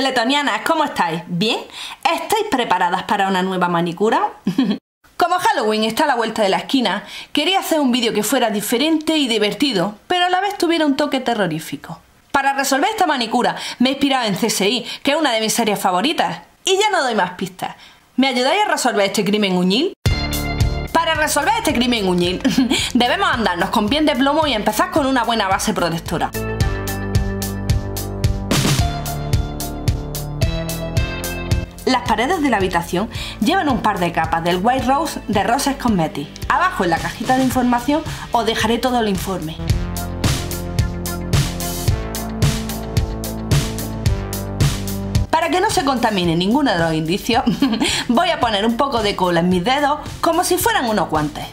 esqueletonianas, ¿cómo estáis? ¿Bien? ¿Estáis preparadas para una nueva manicura? Como Halloween está a la vuelta de la esquina, quería hacer un vídeo que fuera diferente y divertido, pero a la vez tuviera un toque terrorífico. Para resolver esta manicura me he inspirado en CSI, que es una de mis series favoritas. Y ya no doy más pistas. ¿Me ayudáis a resolver este crimen uñil? Para resolver este crimen uñil, debemos andarnos con pies de plomo y empezar con una buena base protectora. Las paredes de la habitación llevan un par de capas del White Rose de Roses Cosmetics. Abajo en la cajita de información os dejaré todo el informe. Para que no se contamine ninguno de los indicios, voy a poner un poco de cola en mis dedos como si fueran unos guantes.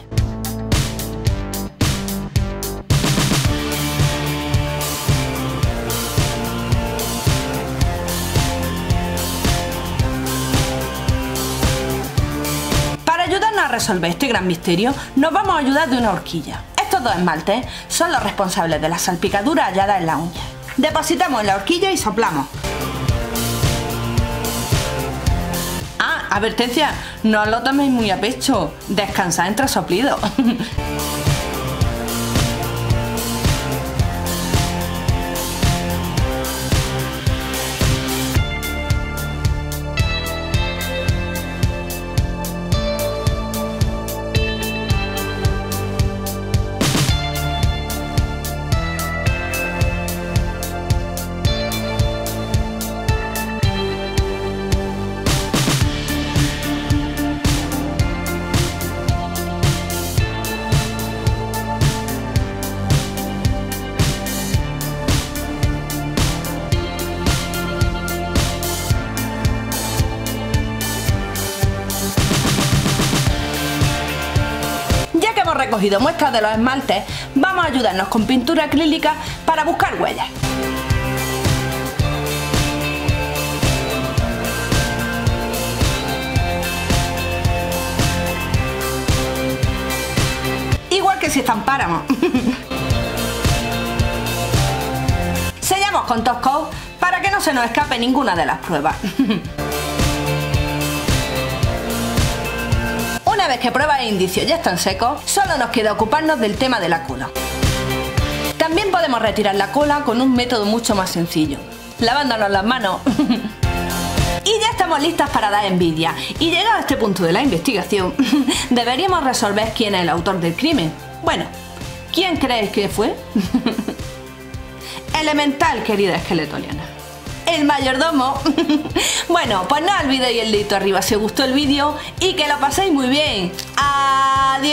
A resolver este gran misterio nos vamos a ayudar de una horquilla. Estos dos esmaltes son los responsables de la salpicadura hallada en la uña. Depositamos en la horquilla y soplamos. Ah, advertencia, no os lo toméis muy a pecho, descansad entre soplidos. Recogido muestras de los esmaltes, vamos a ayudarnos con pintura acrílica para buscar huellas. Igual que si estampáramos. Sellamos con top coat para que no se nos escape ninguna de las pruebas. Una vez que pruebas e indicios ya están secos, solo nos queda ocuparnos del tema de la cola. También podemos retirar la cola con un método mucho más sencillo, lavándonos las manos. Y ya estamos listas para dar envidia. Y llegado a este punto de la investigación, deberíamos resolver quién es el autor del crimen. Bueno, ¿quién creéis que fue? Elemental, querida esqueletoniana. El mayordomo. Bueno, pues no olvidéis el dedito arriba si os gustó el vídeo y que lo paséis muy bien. ¡Adiós!